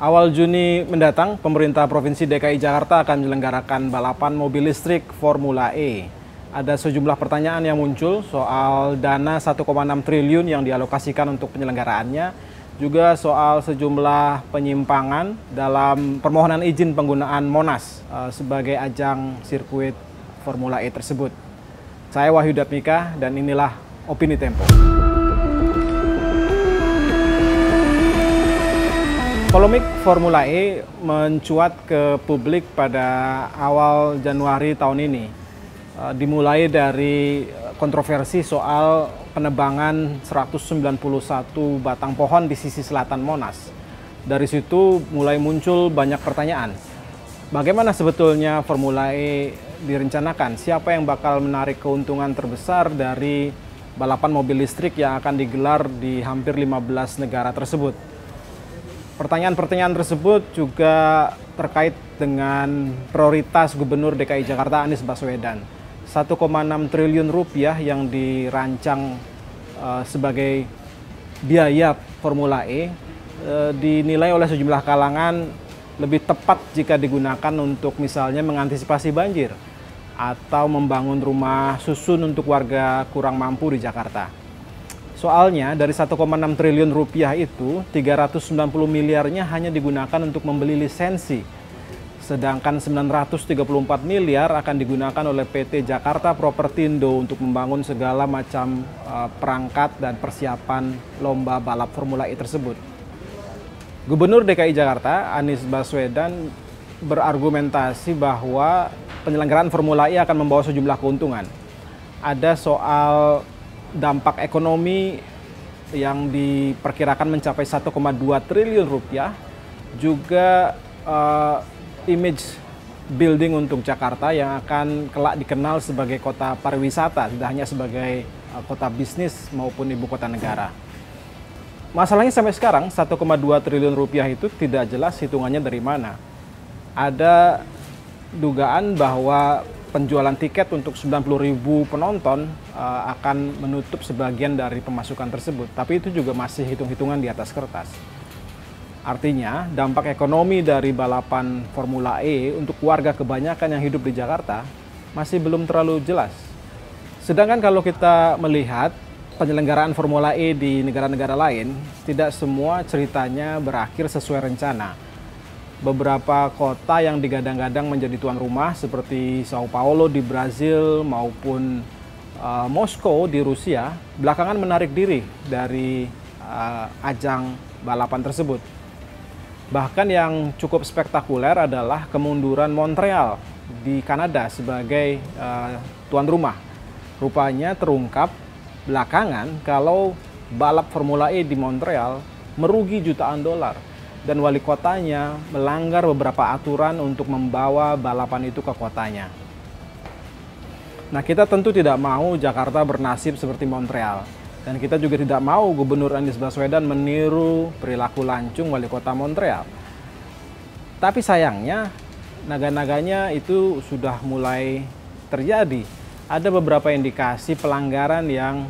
Awal Juni mendatang, pemerintah Provinsi DKI Jakarta akan menyelenggarakan balapan mobil listrik Formula E. Ada sejumlah pertanyaan yang muncul soal dana 1,6 triliun yang dialokasikan untuk penyelenggaraannya, juga soal sejumlah penyimpangan dalam permohonan izin penggunaan Monas sebagai ajang sirkuit Formula E tersebut. Saya Wahyu Dhyatmika dan inilah Opini Tempo. Polemik Formula E mencuat ke publik pada awal Januari tahun ini. Dimulai dari kontroversi soal penebangan 191 batang pohon di sisi selatan Monas. Dari situ mulai muncul banyak pertanyaan. Bagaimana sebetulnya Formula E direncanakan? Siapa yang bakal menarik keuntungan terbesar dari balapan mobil listrik yang akan digelar di hampir 15 negara tersebut? Pertanyaan-pertanyaan tersebut juga terkait dengan prioritas Gubernur DKI Jakarta Anies Baswedan. 1,6 triliun rupiah yang dirancang sebagai biaya Formula E dinilai oleh sejumlah kalangan lebih tepat jika digunakan untuk misalnya mengantisipasi banjir atau membangun rumah susun untuk warga kurang mampu di Jakarta. Soalnya dari 1,6 triliun rupiah itu 390 miliarnya hanya digunakan untuk membeli lisensi. Sedangkan 934 miliar akan digunakan oleh PT Jakarta Propertindo untuk membangun segala macam perangkat dan persiapan lomba balap Formula E tersebut. Gubernur DKI Jakarta Anies Baswedan berargumentasi bahwa penyelenggaraan Formula E akan membawa sejumlah keuntungan. Ada soal dampak ekonomi yang diperkirakan mencapai 1,2 triliun rupiah, juga image building untuk Jakarta yang akan kelak dikenal sebagai kota pariwisata, tidak hanya sebagai kota bisnis maupun ibu kota negara. Masalahnya sampai sekarang 1,2 triliun rupiah itu tidak jelas hitungannya dari mana. Ada dugaan bahwa penjualan tiket untuk 90.000 penonton akan menutup sebagian dari pemasukan tersebut. Tapi itu juga masih hitung-hitungan di atas kertas. Artinya, dampak ekonomi dari balapan Formula E untuk warga kebanyakan yang hidup di Jakarta masih belum terlalu jelas. Sedangkan kalau kita melihat penyelenggaraan Formula E di negara-negara lain, tidak semua ceritanya berakhir sesuai rencana. Beberapa kota yang digadang-gadang menjadi tuan rumah seperti Sao Paulo di Brazil maupun Moskow di Rusia belakangan menarik diri dari ajang balapan tersebut. Bahkan yang cukup spektakuler adalah kemunduran Montreal di Kanada sebagai tuan rumah. Rupanya terungkap belakangan kalau balap Formula E di Montreal merugi jutaan dolar. Dan wali kotanya melanggar beberapa aturan untuk membawa balapan itu ke kotanya. Nah, kita tentu tidak mau Jakarta bernasib seperti Montreal. Dan kita juga tidak mau Gubernur Anies Baswedan meniru perilaku lancung wali kota Montreal. Tapi sayangnya, naga-naganya itu sudah mulai terjadi. Ada beberapa indikasi pelanggaran yang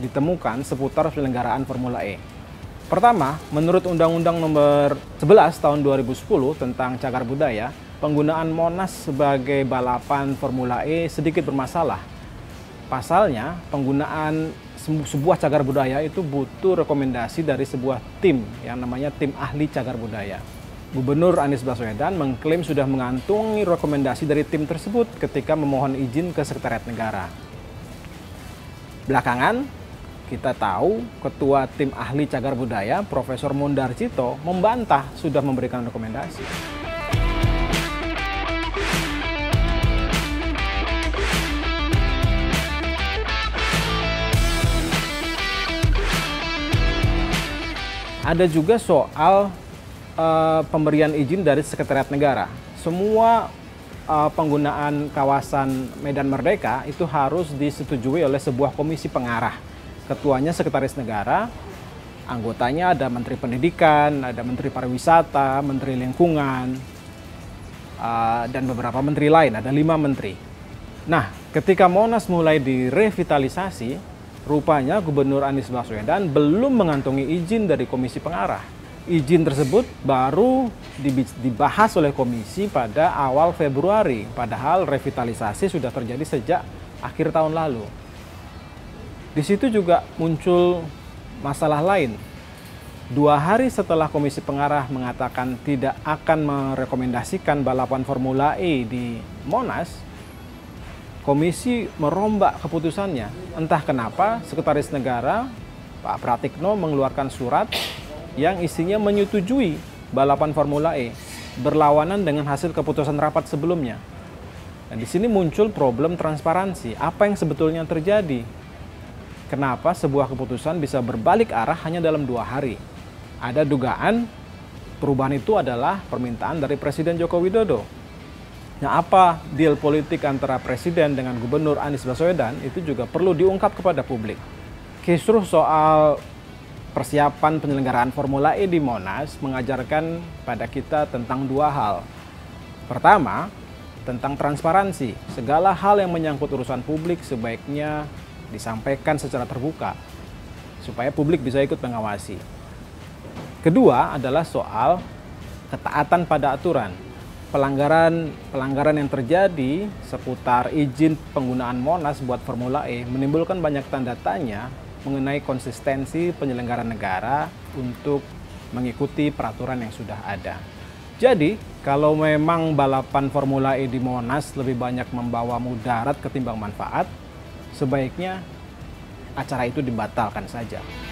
ditemukan seputar penyelenggaraan Formula E. Pertama, menurut Undang-Undang Nomor 11 Tahun 2010 tentang Cagar Budaya, penggunaan Monas sebagai balapan Formula E sedikit bermasalah. Pasalnya, penggunaan sebuah cagar budaya itu butuh rekomendasi dari sebuah tim yang namanya Tim Ahli Cagar Budaya. Gubernur Anies Baswedan mengklaim sudah mengantungi rekomendasi dari tim tersebut ketika memohon izin ke Sekretariat Negara. Belakangan, kita tahu Ketua Tim Ahli Cagar Budaya, Profesor Mundarcito, membantah sudah memberikan rekomendasi. Ada juga soal pemberian izin dari Sekretariat Negara. Semua penggunaan kawasan Medan Merdeka itu harus disetujui oleh sebuah komisi pengarah. Ketuanya Sekretaris Negara, anggotanya ada Menteri Pendidikan, ada Menteri Pariwisata, Menteri Lingkungan, dan beberapa menteri lain, ada 5 menteri. Nah, ketika Monas mulai direvitalisasi, rupanya Gubernur Anies Baswedan belum mengantongi izin dari Komisi Pengarah. izin tersebut baru dibahas oleh komisi pada awal Februari, padahal revitalisasi sudah terjadi sejak akhir tahun lalu. Di situ juga muncul masalah lain. 2 hari setelah komisi pengarah mengatakan tidak akan merekomendasikan balapan Formula E di Monas, komisi merombak keputusannya. Entah kenapa, Sekretaris Negara Pak Pratikno mengeluarkan surat yang isinya menyetujui balapan Formula E, berlawanan dengan hasil keputusan rapat sebelumnya. Nah, di sini muncul problem transparansi. Apa yang sebetulnya terjadi? Kenapa sebuah keputusan bisa berbalik arah hanya dalam 2 hari? Ada dugaan perubahan itu adalah permintaan dari Presiden Joko Widodo. Nah, apa deal politik antara Presiden dengan Gubernur Anies Baswedan itu juga perlu diungkap kepada publik. Kisruh soal persiapan penyelenggaraan Formula E di Monas mengajarkan pada kita tentang 2 hal. Pertama, tentang transparansi. Segala hal yang menyangkut urusan publik sebaiknya disampaikan secara terbuka, supaya publik bisa ikut mengawasi. Kedua adalah soal ketaatan pada aturan. Pelanggaran yang terjadi seputar izin penggunaan Monas buat Formula E menimbulkan banyak tanda tanya mengenai konsistensi penyelenggaraan negara untuk mengikuti peraturan yang sudah ada. Jadi, kalau memang balapan Formula E di Monas lebih banyak membawa mudarat ketimbang manfaat, sebaiknya acara itu dibatalkan saja.